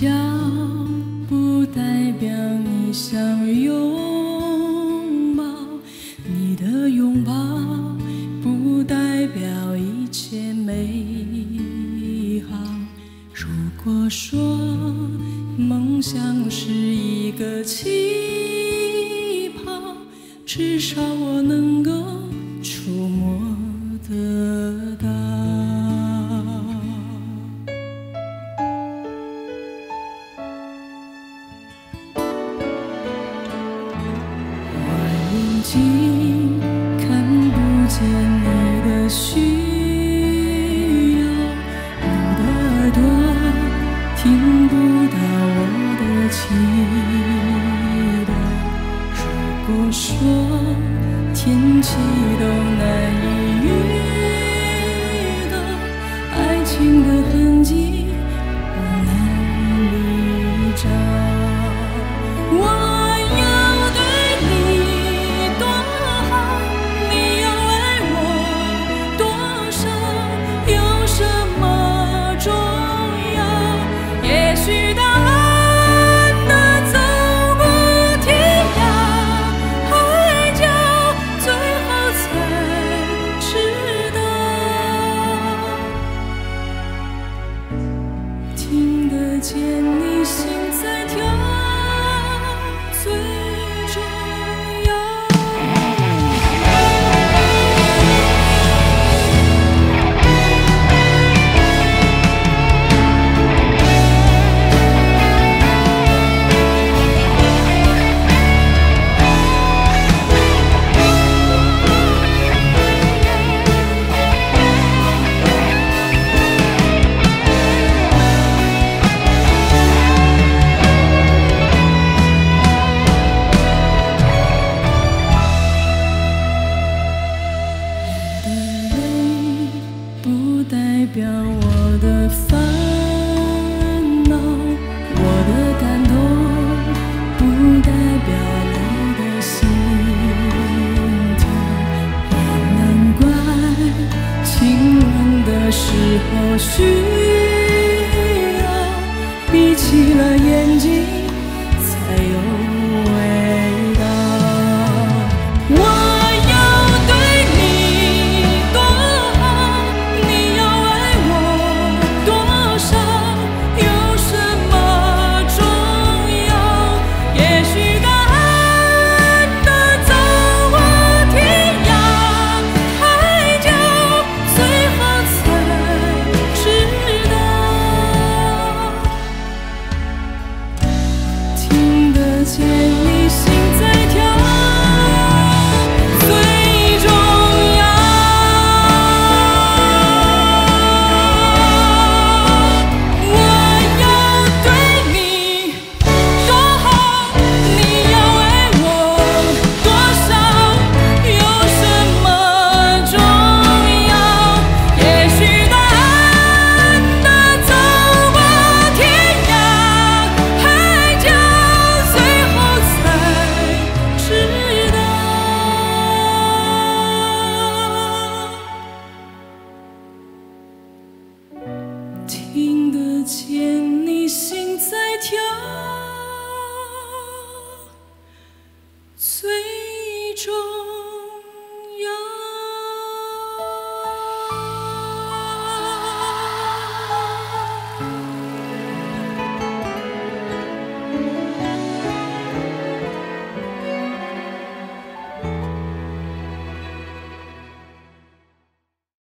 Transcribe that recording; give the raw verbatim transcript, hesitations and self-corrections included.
笑不代表你想拥抱，你的拥抱不代表一切美好。如果说梦想是一个气泡，至少我能够触摸得到。 已经看不见你的需要，你的耳朵听不到我的祈祷。如果说天气都难以预告，爱情的痕迹我难以找。我。 见你心在跳，最重要。代表我的烦恼，我的感动不代表你的心跳。也难怪亲吻的时候需要闭起了眼睛。